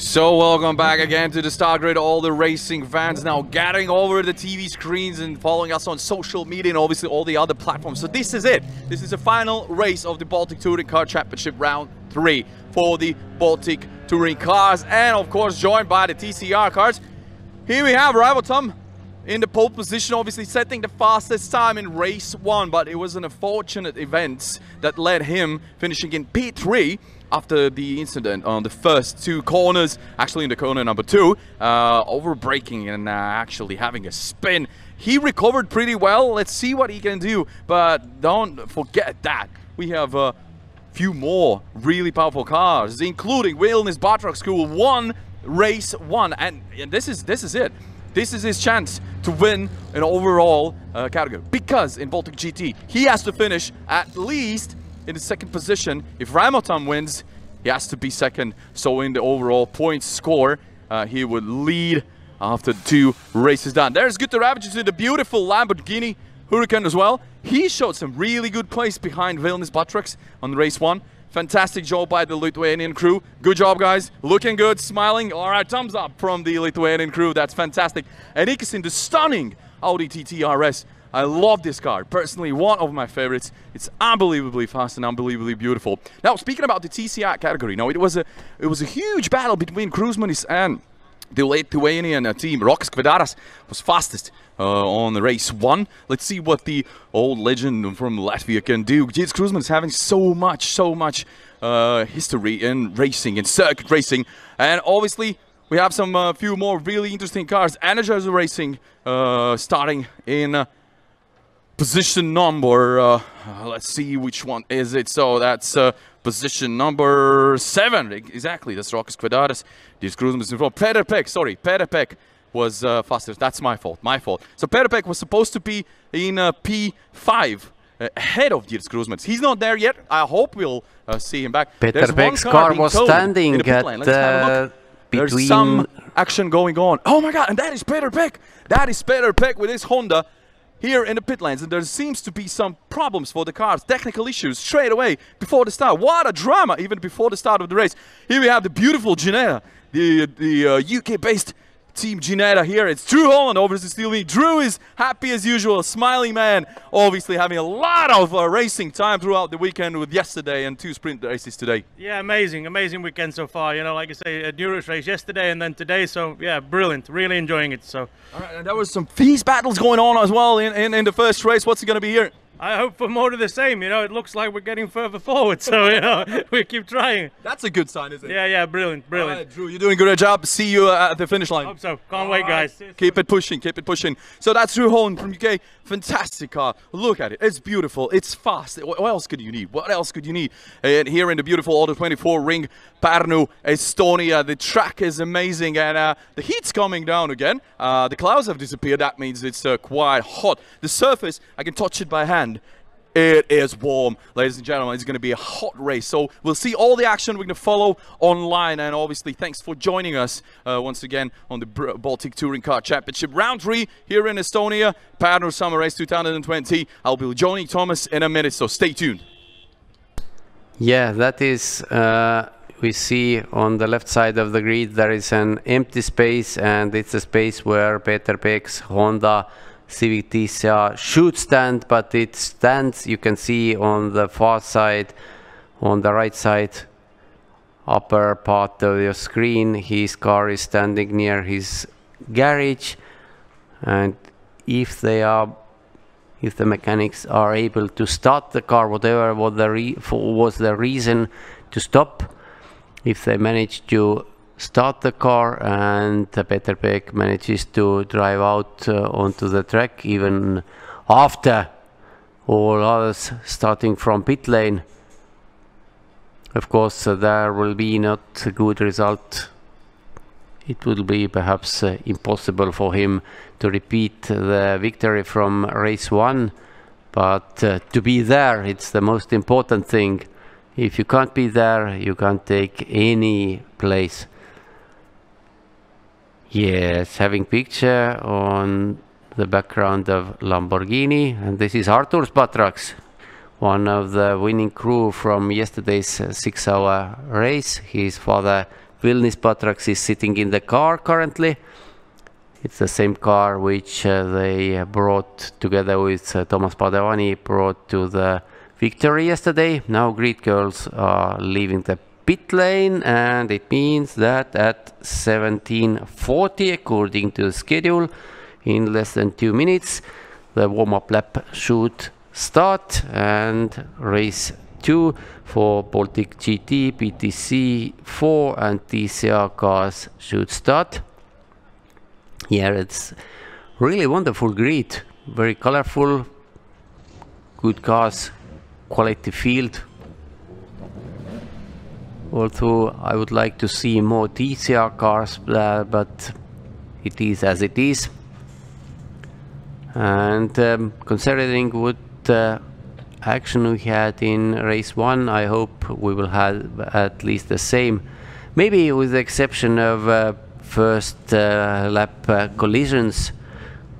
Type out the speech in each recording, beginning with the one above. So welcome back again to the Star Grid, all the racing fans now gathering over the TV screens and following us on social media and obviously all the other platforms. So this is it. This is the final race of the Baltic Touring Car Championship round 3 for the Baltic Touring Cars, and of course joined by the TCR cars. Here we have Raivo Tamm in the pole position, obviously setting the fastest time in race 1, but it was an unfortunate event that led him finishing in P3 after the incident on the first two corners, actually in the corner number 2, overbraking and actually having a spin. He recovered pretty well. Let's see what he can do, but don't forget that we have a few more really powerful cars, including Vilnis Patraks, who won race 1, and this is it. This is his chance to win an overall category, because in Baltic GT he has to finish at least in the second position. If Raivo Tamm wins, he has to be second, so in the overall points score he would lead after 2 races done. There's Gutaravičius in the beautiful Lamborghini Huracan as well. He showed some really good place behind Vilnis Patraks on race 1. Fantastic job by the Lithuanian crew. Good job, guys. Looking good, smiling. All right, thumbs up from the Lithuanian crew. That's fantastic. And Nikas in the stunning Audi TTRS. I love this car. Personally, one of my favorites. It's unbelievably fast and unbelievably beautiful. Now, speaking about the TCR category, now it was a huge battle between Kruzmanis and the Lithuanian team. Rokas Kvedaras was fastest on race 1. Let's see what the old legend from Latvia can do. Girts Kruzmanis having so much history in racing, in circuit racing, and obviously we have some few more really interesting cars. Energizer Racing starting in position number, let's see which one is it. So that's position number 7, exactly. That's Rokas Kvedaras. This Kruzmanis is involved. Peter Peck, sorry, Peter Peck was faster. That's my fault. So Peter Peck was supposed to be in P5, ahead of Girts Kruzmanis. He's not there yet. I hope we'll see him back. Peter Peck's car was standing at between. There's some action going on. Oh my God! And that is Peter Peck. That is Peter Peck with his Honda here in the pit lanes, and there seems to be some problems for the cars, technical issues straight away before the start. What a drama even before the start of the race. Here we have the beautiful Ginetta, the UK-based team Ginetta here. It's Drew Holland obviously still leading. Drew is happy as usual, a smiling man, obviously having a lot of racing time throughout the weekend with yesterday and 2 sprint races today. Yeah, amazing weekend so far. You know, like I say, a Endurance race yesterday and then today, so yeah, brilliant, really enjoying it. So all right, and there was some fierce battles going on as well in the first race. What's it going to be here? I hope for more of the same. You know, it looks like we're getting further forward, so you know, we keep trying. That's a good sign, isn't it? Yeah, brilliant. All right, Drew, you're doing a good job. See you at the finish line. Hope so. Can't wait, guys. Right. Keep it pushing. So that's Drew Holland from UK. Fantastic car. Look at it. It's beautiful. It's fast. What else could you need? And here in the beautiful Auto24 Ring, Pärnu, Estonia. The track is amazing, and the heat's coming down again. The clouds have disappeared. That means it's quite hot. The surface, I can touch it by hand. It is warm, ladies and gentlemen. It's going to be a hot race, so we'll see all the action. We're going to follow online, and obviously thanks for joining us once again on the Baltic Touring Car Championship round 3 here in Estonia, Pärnu Summer Race 2020. I'll be joining Thomas in a minute, so stay tuned. Yeah, that is we see on the left side of the grid there is an empty space, and it's a space where Peter Peck's Honda CVTCR should stand, but it stands, you can see on the far side, on the right side, upper part of your screen, his car is standing near his garage, and if the mechanics are able to start the car, whatever was the reason to stop, if they manage to start the car and Peter Peck manages to drive out onto the track even after all others starting from pit lane, of course there will be not a good result. It will be perhaps impossible for him to repeat the victory from race 1, but to be there, it's the most important thing. If you can't be there, you can't take any place. Yes, having picture on the background of Lamborghini, and this is Arturs Patraks, one of the winning crew from yesterday's 6-hour race. His father Vilnis Patraks is sitting in the car currently. It's the same car which they brought together with Thomas Padovani, brought to the victory yesterday. Now Grid Girls are leaving the pit lane, and it means that at 17:40, according to the schedule, in less than 2 minutes, the warm-up lap should start, and race 2 for Baltic GT, PTC4 and TCR cars should start. Yeah, it's really wonderful grid, very colorful, good cars, quality field. Although I would like to see more TCR cars, but it is as it is. And considering what action we had in race 1, I hope we will have at least the same. Maybe with the exception of first lap collisions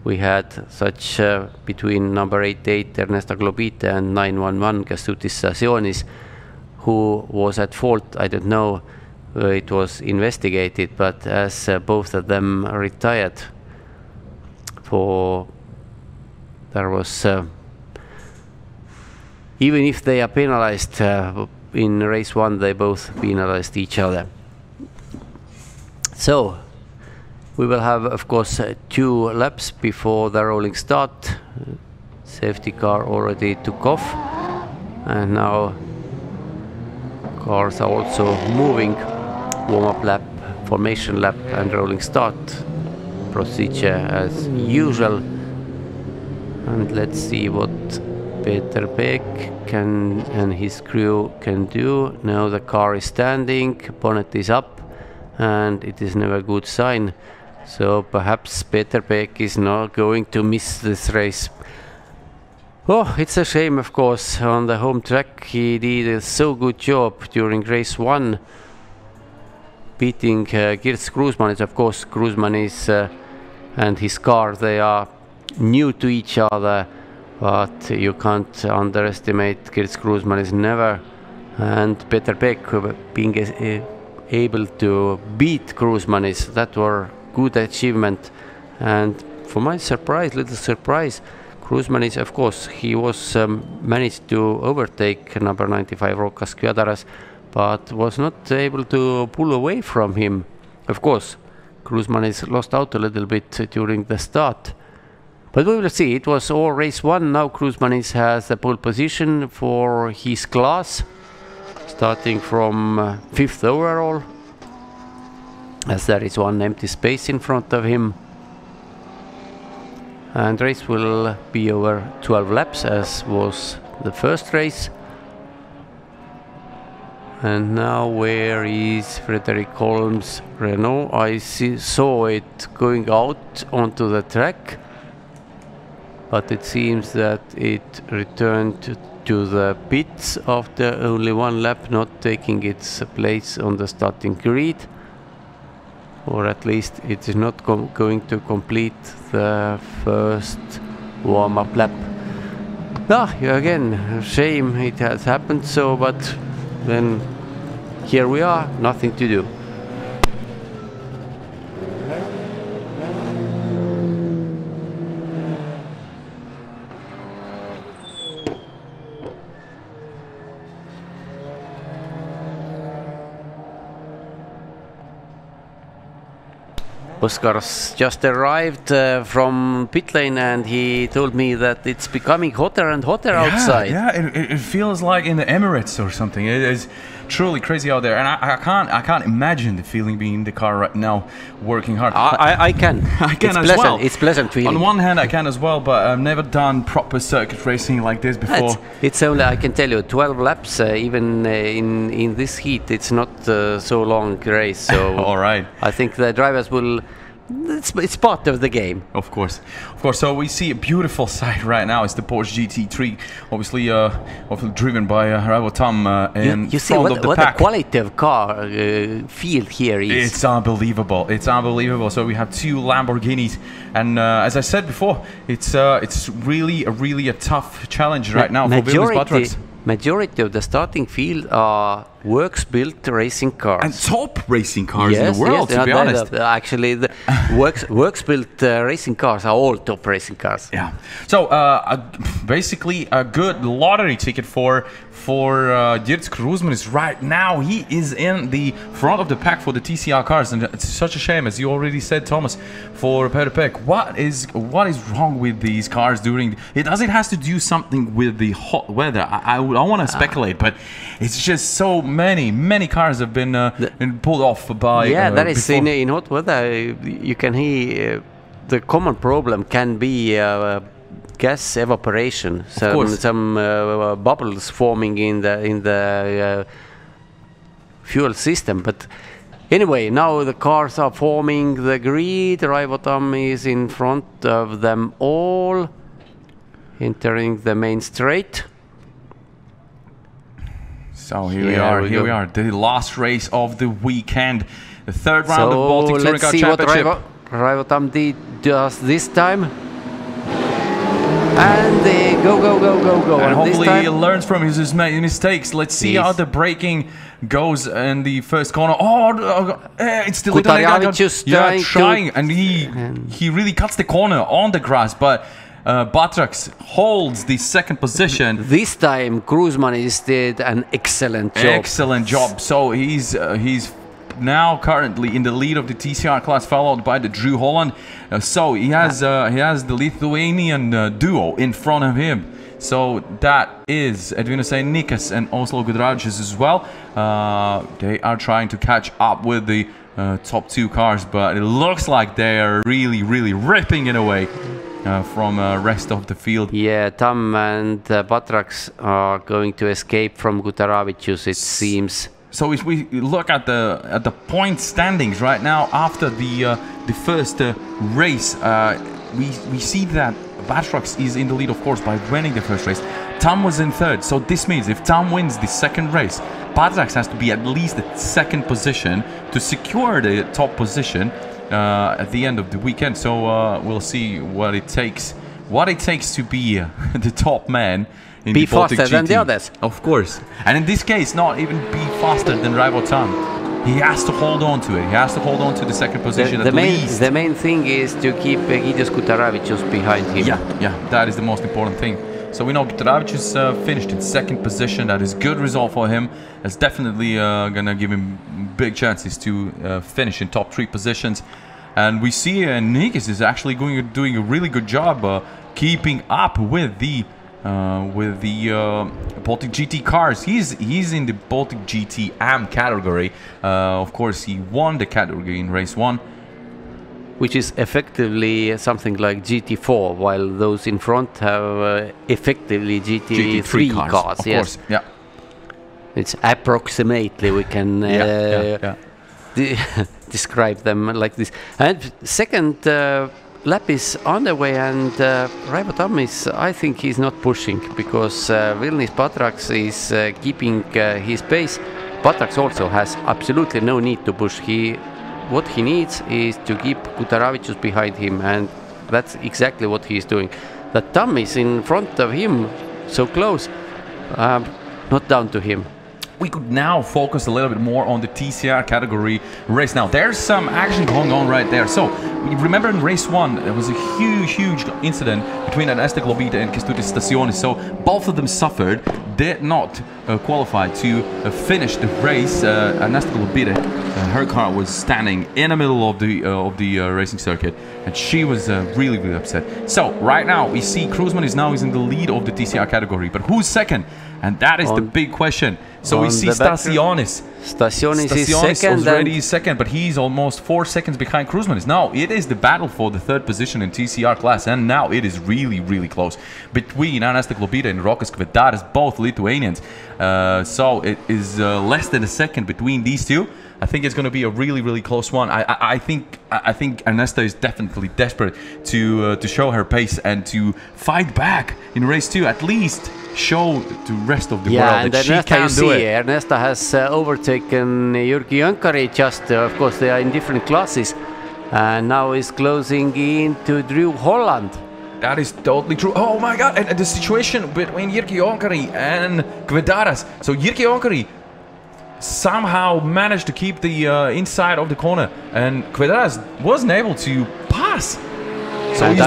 we had, such between number 88 Ernesta Gulbyte and 911 Kęstutis Stasionis. Who was at fault, I don't know, it was investigated, but as both of them retired, for there was, even if they are penalized in race 1, they both penalized each other. So we will have, of course, 2 laps before the rolling start. Safety car already took off, and now cars are also moving. Warm-up lap, formation lap and rolling start procedure as usual. And let's see what Peter Peck can and his crew can do. Now the car is standing, bonnet is up, and it is never a good sign. So perhaps Peter Peck is not going to miss this race. Oh, it's a shame, of course. On the home track he did a so good job during race 1, beating Girts Kruzmanis. Of course, Kruzmanis and his car, they are new to each other, but you can't underestimate Girts Kruzmanis, never. And Peter Peck being able to beat Kruzmanis, that were good achievement. And for my surprise, little surprise, Kruzmanis, of course, he was managed to overtake number 95 Rokas Kvedaras, but was not able to pull away from him. Of course, Kruzmanis lost out a little bit during the start, but we will see. It was all race 1. Now Kruzmanis has the pole position for his class, starting from 5th overall, as there is 1 empty space in front of him. And race will be over 12 laps, as was the first race. And now, where is Frederik Holm's Renault? I saw it going out onto the track, but it seems that it returned to the pits after only 1 lap, not taking its place on the starting grid. Or at least it is not going to complete the first warm-up lap. Ah, again, shame it has happened so, but then here we are, nothing to do. Oskar's just arrived from pit lane, and he told me that it's becoming hotter and hotter outside. Yeah, it feels like in the Emirates or something. It is truly crazy out there, and I can't imagine the feeling being in the car right now, working hard. I can as well. It's pleasant feeling. On one hand, I can as well, but I've never done proper circuit racing like this before. It's only, I can tell you, 12 laps. Even in this heat, it's not so long race. So all right, I think the drivers will. It's part of the game. Of course. Of course. So we see a beautiful sight right now. It's the Porsche GT3, obviously driven by Raivo Tamm. You see what the quality of car field here is. It's unbelievable. It's unbelievable. So we have 2 Lamborghinis. And as I said before, it's really a tough challenge right now for Vilnis Patraks. Majority of the starting field are works-built racing cars. And top racing cars in the world, to be honest. Actually, the works-built racing cars are all top racing cars. Yeah. So, basically, a good lottery ticket for Girts Kruzmanis right now. He is in the front of the pack for the TCR cars, and it's such a shame, as you already said, Thomas, for Peter Peck. What is wrong with these cars during? It has to do something with the hot weather. I want to speculate, but it's just so many cars have been pulled off by. Yeah, that is in hot weather. You can hear the common problem can be. Gas evaporation, some bubbles forming in the fuel system. But anyway, now the cars are forming the grid. Raivo Tamm is in front of them all, entering the main straight. So here we are. The last race of the weekend, the third round of Baltic Touring Car Championship. What Raivo Tamm does this time. And they go. And hopefully he learns from his mistakes. Let's see how the braking goes in the first corner. Oh, it's still Gutaravičius trying. And he really cuts the corner on the grass. But Patraks holds the second position. This time, Kruzmanis did an excellent job. Excellent job. So he's now currently in the lead of the TCR class, followed by the Drew Holland. So he has the Lithuanian duo in front of him. So that is Edvinas Nikas and Oslo Gutaravičius as well. They are trying to catch up with the top two cars, but it looks like they are really ripping it away from rest of the field. Yeah, Tamm and Patraks are going to escape from Gutaravičius, it seems. So if we look at the point standings right now after the first race, we see that Patraks is in the lead, of course, by winning the first race. Tamm was in third, so this means if Tamm wins the second race, Patraks has to be at least at second position to secure the top position at the end of the weekend. So we'll see what it takes to be the top man. Be faster than the others. Of course. And in this case, not even be faster than Raivo Tamm. He has to hold on to it. He has to hold on to the second position at least. The main thing is to keep Egidijus Gutaravičius behind him. Yeah, that is the most important thing. So we know Gutaravičius finished in second position. That is a good result for him. That's definitely going to give him big chances to finish in top three positions. And we see Nikas is actually doing a really good job keeping up with the Baltic GT cars. He's in the Baltic GTM category. Of course, he won the category in race one, which is effectively something like GT4, while those in front have effectively GT3 cars. Of course, yeah. It's approximately we can describe them like this. And second. Lap is underway, and Raivo Tamm is, I think he's not pushing, because Vilnis Patraks is keeping his pace. Patraks also has absolutely no need to push. What he needs is to keep Gutaravičius behind him, and that's exactly what he's doing. That Tamm is in front of him, so close, not down to him. We could now focus a little bit more on the TCR category race. Now, there's some action going on right there. So, remember in race one, there was a huge incident between Ernesta Gulbyte and Kęstutis Stasionis. So, both of them suffered, did not qualify to finish the race. Ernesta Gulbyte, her car was standing in the middle of the racing circuit, and she was really upset. So, right now, we see Kruzman is now in the lead of the TCR category, but who's second? And that is the big question. So we see Stasionis. Stasionis is second. Already is second, but he's almost 4 seconds behind Kruzmanis. Now it is the battle for the third position in TCR class, and now it is really close between Ernesta Gulbyte and Rokas Kvedaras, both Lithuanians. So it is less than a second between these two. I think it's going to be a really close one. I think Ernesta is definitely desperate to show her pace and to fight back in race two. At least show the rest of the world that she can do it. Ernesta has overtaken Jyrki Onkari. Just of course they are in different classes, and now is closing in to Drew Holland. That is totally true. Oh my God! And the situation between Jyrki Onkari and Kvedaras. So Jyrki Onkari somehow managed to keep the inside of the corner, and Kvedaras wasn't able to pass. So and he's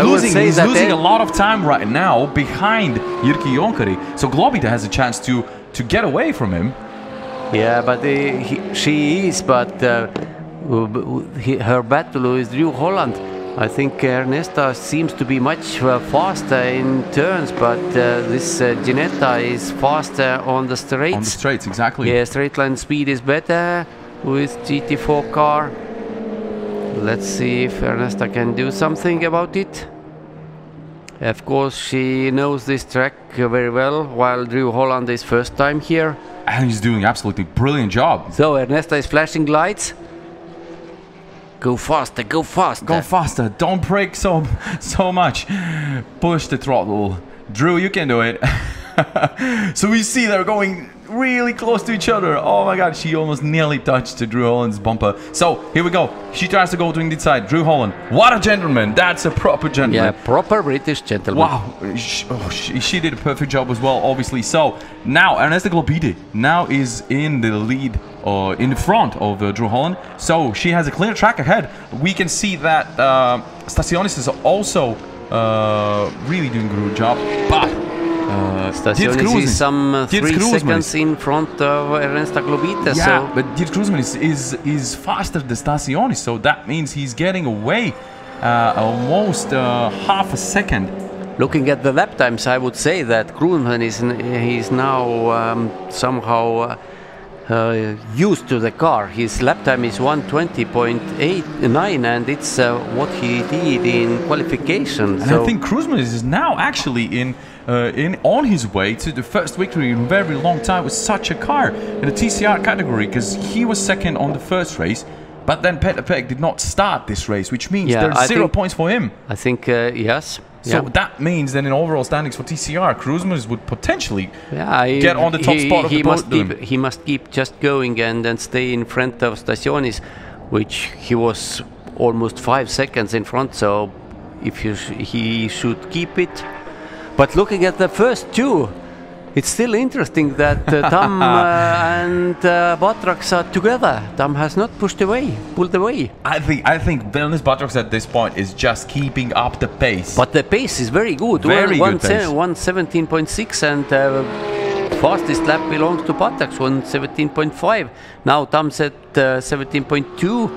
losing a lot of time right now behind Jyrki Onkari. So Gulbyte has a chance to get away from him. Yeah, but her battle is Drew Holland. I think Ernesta seems to be much faster in turns, but this Ginetta is faster on the straights. On the straights, exactly. Yeah, straight line speed is better with GT4 car. Let's see if Ernesta can do something about it. Of course, she knows this track very well, while Drew Holland is first time here. And he's doing absolutely brilliant job. So Ernesta is flashing lights. Go faster, go faster. Go faster, don't brake so much. Push the throttle. Drew, you can do it. So we see they're going really close to each other. Oh my god, she almost nearly touched Drew Holland's bumper. So here we go. She tries to go to the inside. Drew Holland, what a gentleman. That's a proper gentleman. Yeah, proper British gentleman. Wow, she did a perfect job as well, obviously. So now Ernesta Gulbyte now is in the lead. In the front of Drew Holland, so she has a clear track ahead. We can see that Stasionis is also really doing a good job, but Stasionis is some 3 seconds in front of Ernesta Gulbyte. Yeah, so. But Girts Kruzmanis is faster than Stasionis, so that means he's getting away almost half a second. Looking at the lap times, I would say that Kruzmanis is now somehow used to the car. His lap time is 1:20.89, and it's what he did in qualification. And so I think Kruzmanis is now actually on his way to the first victory in a very long time with such a car in the TCR category, because he was second on the first race, but then Peter Peck did not start this race, which means there's 0 points for him. I think yes. So yeah. That means then in overall standings for TCR, Kruzmanis would potentially get on the top spot of the podium. He must keep just going and stay in front of Stasionis, which he was almost 5 seconds in front, so he should keep it. But looking at the first two, it's still interesting that Tamm and Patraks are together. Tamm has not pulled away. I think Vilnis Patraks at this point is just keeping up the pace. But the pace is very good. Very good pace. 1:17.6, and fastest lap belongs to Patraks, 1:17.5. Now Tamm's at 17.2,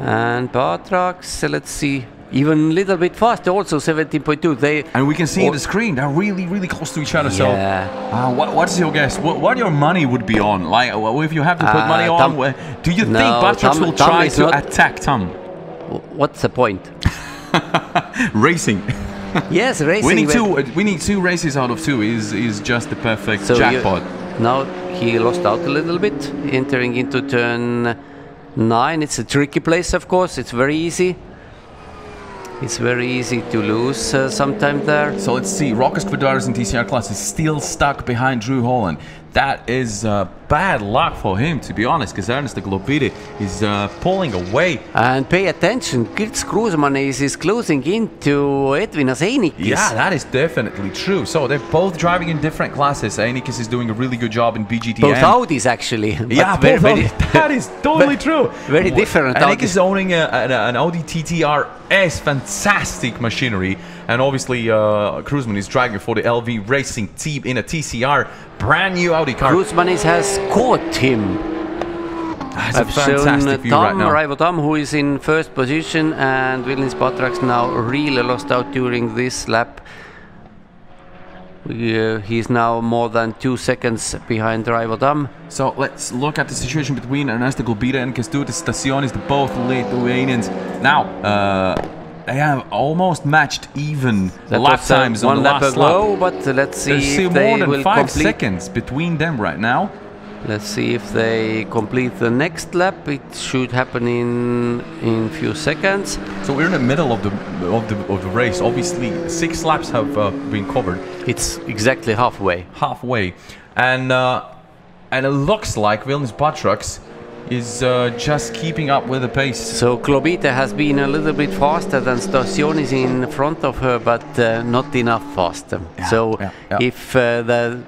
and Patraks. Let's see. Even a little bit faster, also 17.2. And we can see on the screen, they're really, really close to each other. Yeah. So, what's your guess? What your money would be on? Like, if you have to put money on, do you think Patraks will try to attack Tamm? What's the point? Racing. Yes, racing. Winning two races out of two is just the perfect jackpot. Now he lost out a little bit, entering into turn 9. It's a tricky place, of course. It's very easy. It's very easy to lose sometime there. So let's see, Rokas Kvedaras in TCR class is still stuck behind Drew Holland. That is bad luck for him, to be honest, because Ernesta Gulbyte is pulling away. And pay attention, Girts Kruzmanis is closing into Edvinas Nikas. Yeah, that is definitely true. So they're both driving in different classes. Nikas is doing a really good job in BGTM. Both Audis, actually. Yeah, both Audis. That is totally true. Very different. Nikas is owning an Audi TTRS, fantastic machinery. And obviously, Kruzmanis is driving for the LV Racing team in a TCR, brand new Audi car. Kruzmanis has caught him. That's a fantastic view right now. Raivo Tamm, who is in first position, and Vilnis Patraks now really lost out during this lap. He's now more than 2 seconds behind Raivo Tamm. So let's look at the situation between Ernesta Gulbyte and Kęstutis Stasionis, both Lithuanians. Now, they have almost matched even lap times on the last lap. But let's see if they will complete. More than 5 seconds between them right now. Let's see if they complete the next lap. It should happen in few seconds. So we're in the middle of the race. Obviously, 6 laps have been covered. It's exactly halfway. Halfway, and it looks like Vilnis Patraks is just keeping up with the pace. So Gulbyte has been a little bit faster than Stasionis in front of her, but not enough faster. Yeah, so if the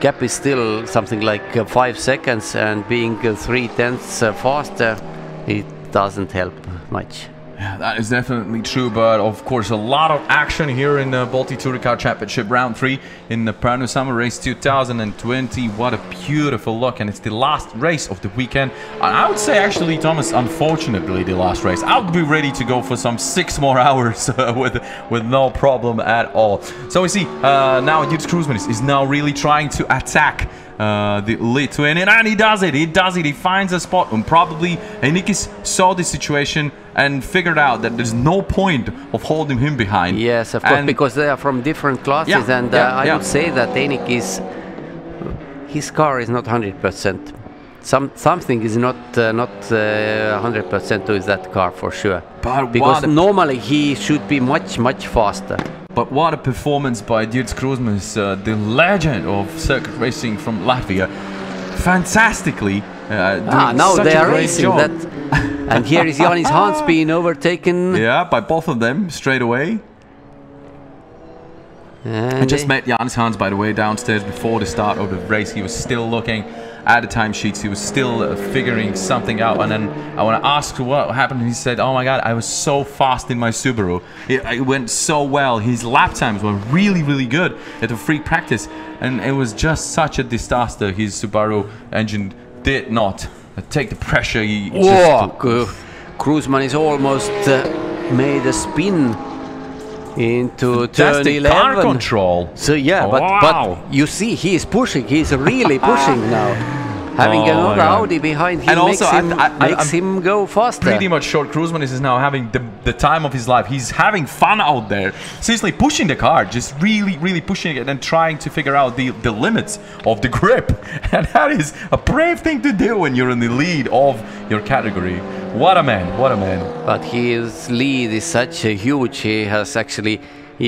gap is still something like 5 seconds, and being 3/10 faster, it doesn't help much. Yeah, that is definitely true, but of course a lot of action here in the Baltic Touring Car Championship Round 3 in the Pärnu Summer Race 2020. What a beautiful look, and it's the last race of the weekend. And I would say actually, Thomas, unfortunately the last race. I would be ready to go for some 6 more hours with no problem at all. So we see now Girts Kruzmanis is now really trying to attack the Lithuanian, and he does it. He does it. He finds a spot, and probably Nikas saw the situation and figured out that there's no point of holding him behind. Yes, of course, because they are from different classes, yeah, and I would say that Nikas, his car is not 100%. Something is not 100% with that car for sure. But because normally he should be much faster. But what a performance by Girts Kruzmanis, the legend of circuit racing from Latvia. Fantastically doing now such they a are great racing job. And here is Jānis Hans being overtaken. Yeah, by both of them straight away. And I just met Jānis Hans, by the way, downstairs before the start of the race. He was still looking at the timesheets. He was still figuring something out. And then I want to ask what happened. He said, "Oh my God, I was so fast in my Subaru. It went so well. His lap times were really, really good at the free practice. And it was just such a disaster. His Subaru engine did not take the pressure." He Kruzmanis almost made a spin into turn 11. Car control. So yeah, but you see, he is pushing. He is really pushing now. Having another Audi behind him, and also makes him go faster. Pretty much sure Kruzmanis is now having the time of his life. He's having fun out there, seriously pushing the car, just really pushing it and trying to figure out the limits of the grip. And that is a brave thing to do when you're in the lead of your category. What a man, what a man. But his lead is such a huge, he has actually,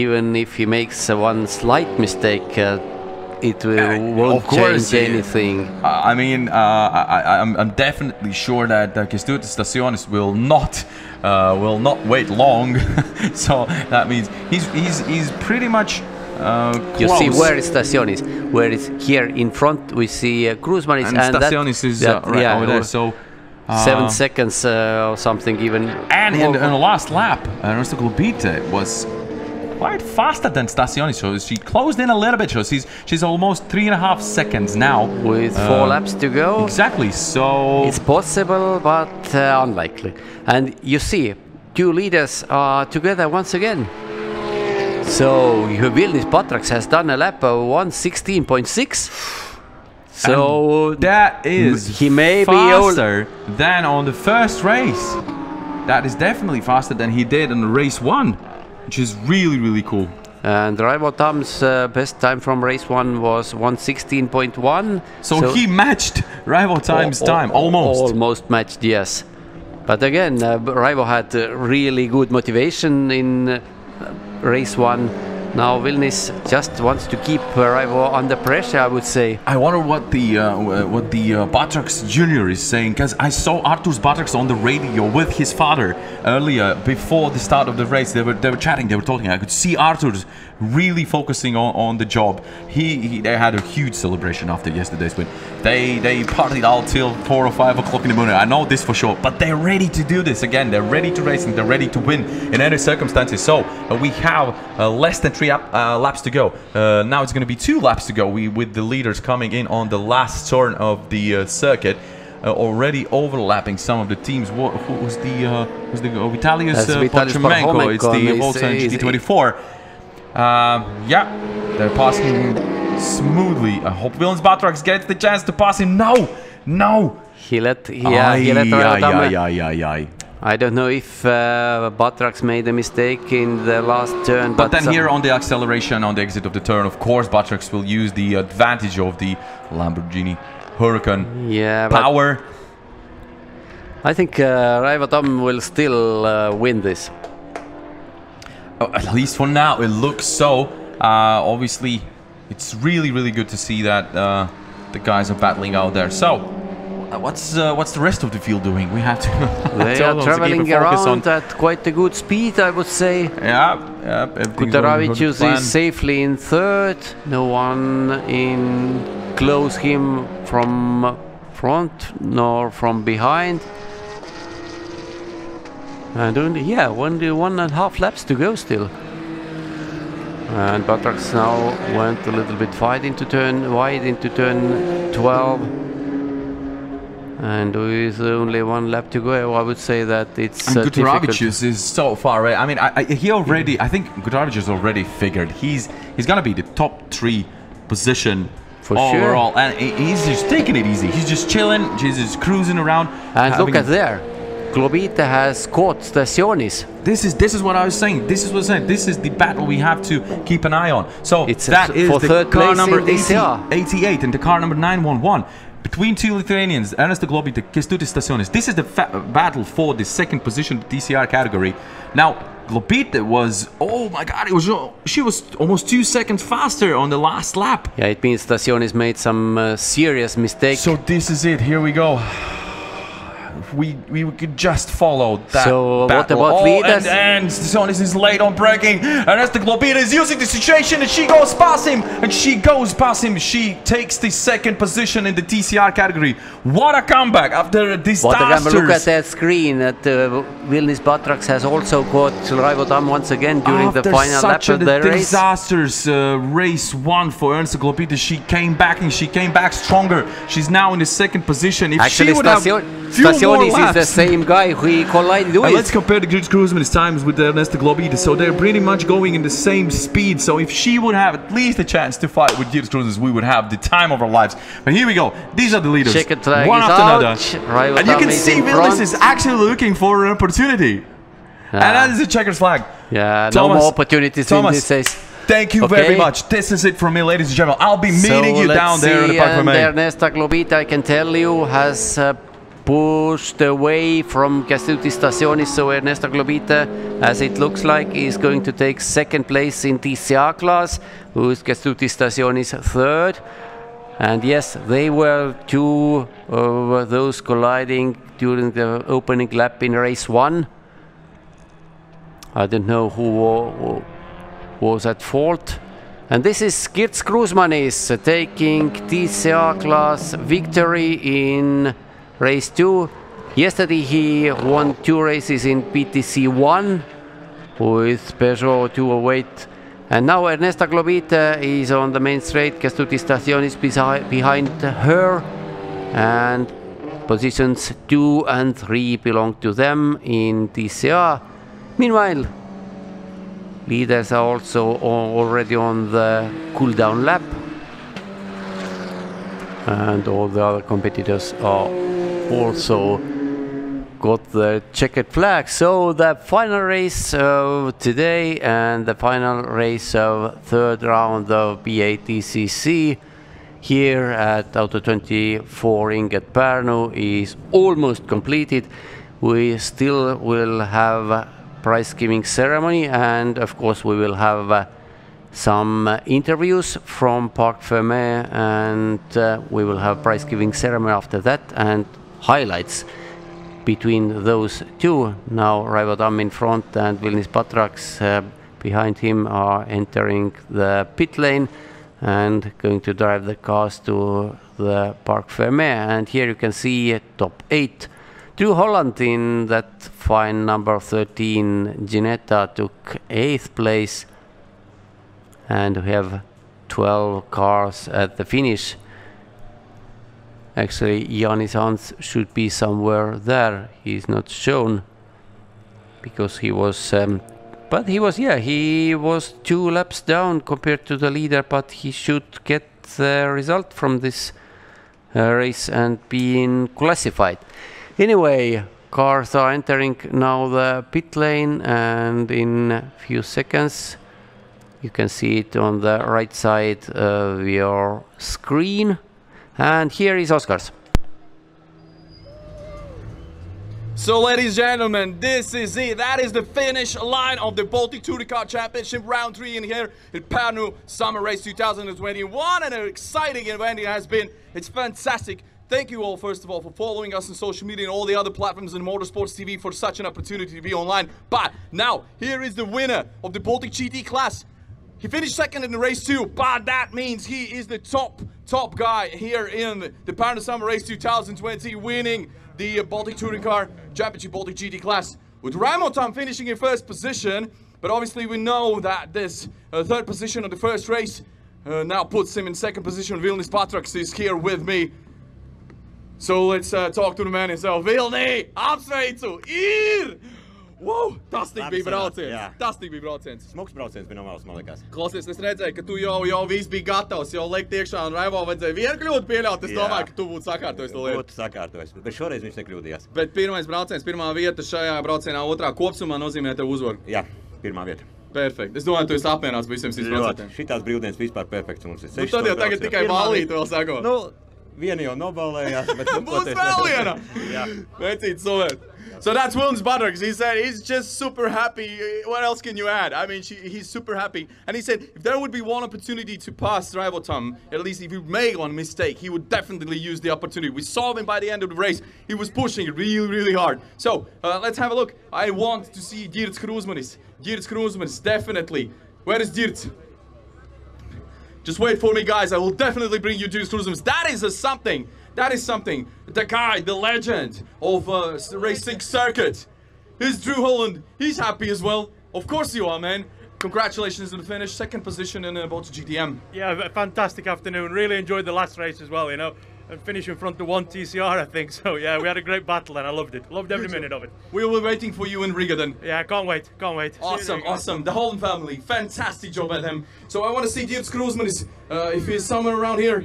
even if he makes one slight mistake, it won't change anything. I mean, I'm definitely sure that Kęstutis Stasionis will not wait long. So that means he's pretty much close. You see, where is Stasionis? Where is here in front? We see Kruzmanis, and Stasionis is right over there. So 7 seconds or something even. And in the last lap, Ernesta Gulbyte was quite faster than Stasionis, so she closed in a little bit. So she's almost 3.5 seconds now. With 4 laps to go. Exactly, so it's possible, but unlikely. And you see, two leaders are together once again. So Vilnis Patraks has done a lap of 1:16.6. So and that is he may faster be than on the first race. That is definitely faster than he did in race 1, which is really cool. And Raivo Tamm's best time from race 1 was 1:16.1. So he matched Raivo Tamm's time, almost matched, yes. But again, Raivo had really good motivation in race 1. Now Vilnis just wants to keep Raivo under pressure, I would say. I wonder what the Patraks Jr. is saying, because I saw Arturs Patraks on the radio with his father earlier before the start of the race. They were chatting, they were talking. I could see Arturs really focusing on the job. They had a huge celebration after yesterday's win. They partied out till 4 or 5 o'clock in the morning. I know this for sure, but they're ready to do this again. They're ready to race and they're ready to win in any circumstances. So we have less than 3 laps to go. Now it's going to be 2 laps to go. With the leaders coming in on the last turn of the circuit, already overlapping some of the teams. Who's the Vitalijus Parchomenko? It's the Volkswagen GT24. They're passing smoothly. I hope Vilnis Patraks gets the chance to pass him. No. He let. I don't know if Patraks made a mistake in the last turn. But then here on the acceleration, on the exit of the turn, of course, Patraks will use the advantage of the Lamborghini Huracan power. I think Raivo Tamm will still win this. At least for now, it looks so. Obviously, it's really good to see that the guys are battling out there. So What's the rest of the field doing? We have to. They are traveling around at quite a good speed, I would say. Yeah, yeah. Gutaravičius is safely in third. No one in close him from front nor from behind. And only, yeah, only 1.5 laps to go still. And Patraks now went a little bit wide into turn 12, and with only 1 lap to go, I would say that it's Gutaravičius is so far away. I mean, he already, I think Gutaravičius already figured he's gonna be the top 3 position for overall, sure. And he's just taking it easy. He's just chilling. He's just cruising around. And look at there. Gulbyte has caught Stasionis. This is what I was saying. This is the battle we have to keep an eye on. So it's that is the car number 88 and the car number 911 between 2 Lithuanians, Ernesta Gulbyte and Kęstutis Stasionis. This is the battle for the 2nd position of the TCR category. Now Gulbyte was, oh my god, it was, she was almost 2 seconds faster on the last lap. Yeah, it means Stasionis made some serious mistakes. So this is it. Here we go. We could just follow that. So battle. What about leaders? And Stasionis is late on braking. Ernesta Gulbyte is using the situation, and she goes past him. She takes the 2nd position in the TCR category. What a comeback after this disaster. Look at that screen. That Vilnis Patraks has also caught Raivo Tamm once again during the final lap of the race. Disasters race 1 for Ernesta Gulbyte. She came back, and she came back stronger. She's now in the 2nd position. If actually, she would Stasionis is the same guy who collided with. Let's compare the Girts Kruzmanis times with Ernesta Gulbyte. So they're pretty much going in the same speed. So if she would have at least a chance to fight with Girts Kruzmanis, we would have the time of our lives. But here we go. These are the leaders. One after another. Right, and you can see Vilnis is actually looking for an opportunity. And that is a checkered flag. Yeah, Thomas, no more opportunities in this race. Thank you very much. This is it from me, ladies and gentlemen. I'll be meeting you down there in the park. Ernesta Gulbyte, I can tell you, has pushed away from Kęstutis Stasionis, so Ernesta Gulbyte, as it looks like, is going to take 2nd place in TCR class, with Kęstutis Stasionis 3rd. And yes, they were 2 of those colliding during the opening lap in race 1. I don't know who was at fault. And this is Girts Kruzmanis taking TCR class victory in Race 2. Yesterday he won 2 races in PTC1 with Peugeot 208. And now Ernesta Gulbyte is on the main straight. Kęstutis Stasionis behind her. And positions 2 and 3 belong to them in TCR. Meanwhile, leaders are also already on the cooldown lap. And all the other competitors are also got the checkered flag. So the final race of today and the final race of 3rd round of BATCC here at Auto24 Ring at Pärnu is almost completed. We still will have a prize giving ceremony, and of course we will have some interviews from Parc Ferme, and we will have prize giving ceremony after that, and highlights between those 2. Now Raivo Tamm in front and Vilnis Patraks behind him are entering the pit lane and going to drive the cars to the Parc Ferme. And here you can see top 8. Drew Holland in that fine number 13. Ginetta took 8th place. And we have 12 cars at the finish. Actually, Jānis Hans should be somewhere there. He's not shown because he was, but he was, yeah, he was 2 laps down compared to the leader, but he should get the result from this race and being classified. Anyway, cars are entering now the pit lane, and in a few seconds, you can see it on the right side of your screen. And here is Oscars. So, ladies and gentlemen, this is it. That is the finish line of the Baltic Touring Car Championship Round 3 in here in Pärnu Summer Race 2021. And an exciting event it has been. It's fantastic Thank you all, first of all, for following us on social media and all the other platforms and Motorsports TV for such an opportunity to be online. But now, here is the winner of the Baltic GT class. He finished second in the race 2, but that means he is the top guy here in the Pärnu Summer Race 2020, winning the Baltic Touring Car Championship Baltic GT class, with Raivo Tamm finishing in first position. But obviously we know that this third position of the first race now puts him in second position. Vilnis Patraks is here with me. So let's talk to the man himself. Vilni, apsveicu! Ir! Wow, tas tik bija brauciens. Tas tik bija brauciens. Smuks brauciens bija no malas, man liekas. Klausies, es redzēju, ka tu jau viss bija gatavs, jau liekt iekšā un Raivo vajadzēja vienu kļūdu pieļaut. Es domāju, ka tu būtu sakārtojis to lietu. Būtu sakārtojis, bet šoreiz viņš nekļūdījās. Bet pirmais brauciens, pirmā vieta šajā braucienā, otrā kopsumā nozīmē tev uzvaru. Jā, pirmā vieta. Perfekti. Es domāju, tu esi apmierināts visiem 100%. Šitās brīvdienas vispār perfekts mums ir. Tad jau tagad tikai balīt vēl sako. Nu, viena jau nobalējās, bet... Būs vēl viena! Jā. Vecīt, super. So that's Vilnis Patraks. He said he's just super happy. What else can you add? I mean, he's super happy. And he said if there would be one opportunity to pass Raivo Tamm, at least if he made one mistake, he would definitely use the opportunity. We saw him by the end of the race. He was pushing really, really hard. So let's have a look. I want to see Girts Kruzmanis. Girts Kruzmanis, definitely. Where is Girts? Just wait for me, guys. I will definitely bring you Girts Kruzmanis. That is something. That is something. The guy, the legend of racing circuit. He's Drew Holland. He's happy as well. Of course you are, man. Congratulations on the finish. Second position in Baltic GTM. Yeah, fantastic afternoon. Really enjoyed the last race as well, you know. And finish in front of one TCR, I think. So, yeah, we had a great battle and I loved it. Loved every minute of it. We were waiting for you in Riga then. Yeah, can't wait. Can't wait. Awesome, awesome. The Holland family. Fantastic job at them. So, I want to see Girts Kruzmanis if he's somewhere around here.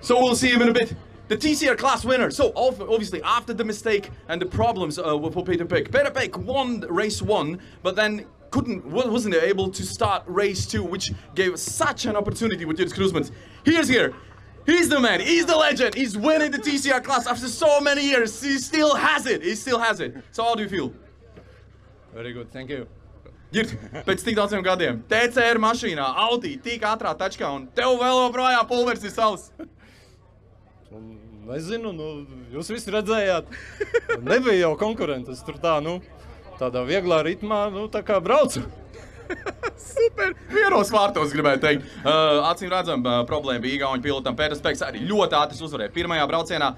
So we'll see him in a bit. The TCR class winner. So obviously after the mistake and the problems for Peter Peck. Peter Peck won race 1, but then wasn't able to start race 2, which gave such an opportunity with Girts Kruzmanis. He's here. He's the man. He's the legend. He's winning the TCR class after so many years. He still has it. He still has it. So how do you feel? Very good. Thank you. Girts, pēc tik daudziem gadiem, TCR mašīnā, Audi, tik ātrā tačkā, un tev vēl joprojām pulvers ir savs. Nezinu, nu, jūs visi redzējāt. Nebija jau konkurentes, tur tā, nu, tādā vieglā ritmā, nu, tā kā braucu. Super! Vienos vārtos gribētu teikt. Acīm redzam, problēma bija Igauņu pilotam. Pēters Peks arī ļoti ātris uzvarēja pirmajā braucienā.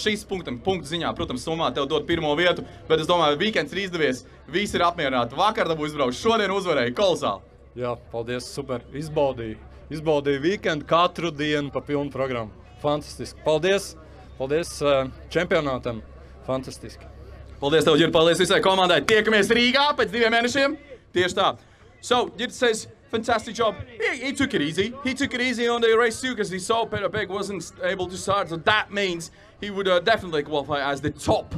Šīs punktu ziņā, protams, summā tev dod pirmo vietu, bet es domāju, weekends ir izdevies, visi ir apmierināti. Vakar dabu izbraukt, šodien uzvarēja, kolosāli. Jā, paldies, super. Izbaudīju. Izbaudīju weekendu katru dienu pa pilnu programmu. Fantastiski. Paldies. Paldies čempionātam. Fantastiski. Paldies tev, Girts, paldies visai komandai. Tiekamies Rīgā pēc 2 mēnešiem. Tieši tā. So, Girts says, fantastic job. He took it easy. He took it easy on the race 2 because he saw Peter Peck wasn't able to start. So that means he would definitely qualify as the top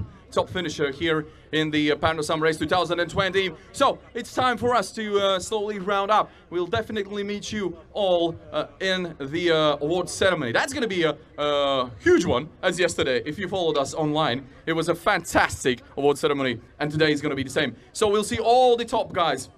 finisher here in the Pärnu Summer Race 2020. So, it's time for us to slowly round up. We'll definitely meet you all in the award ceremony. That's going to be a huge one, as yesterday, if you followed us online. It was a fantastic award ceremony, and today is going to be the same. So, we'll see all the top guys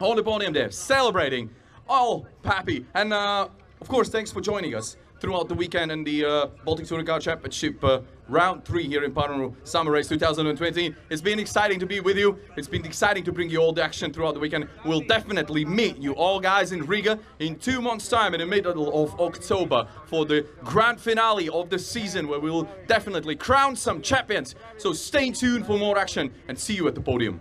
on the podium there, celebrating, all happy. And of course, thanks for joining us throughout the weekend in the Baltic Touring Car Championship round 3 here in Pärnu Summer Race 2020. It's been exciting to be with you. It's been exciting to bring you all the action throughout the weekend. We'll definitely meet you all guys in Riga in 2 months' time in the middle of October for the grand finale of the season, where we will definitely crown some champions. So stay tuned for more action and see you at the podium.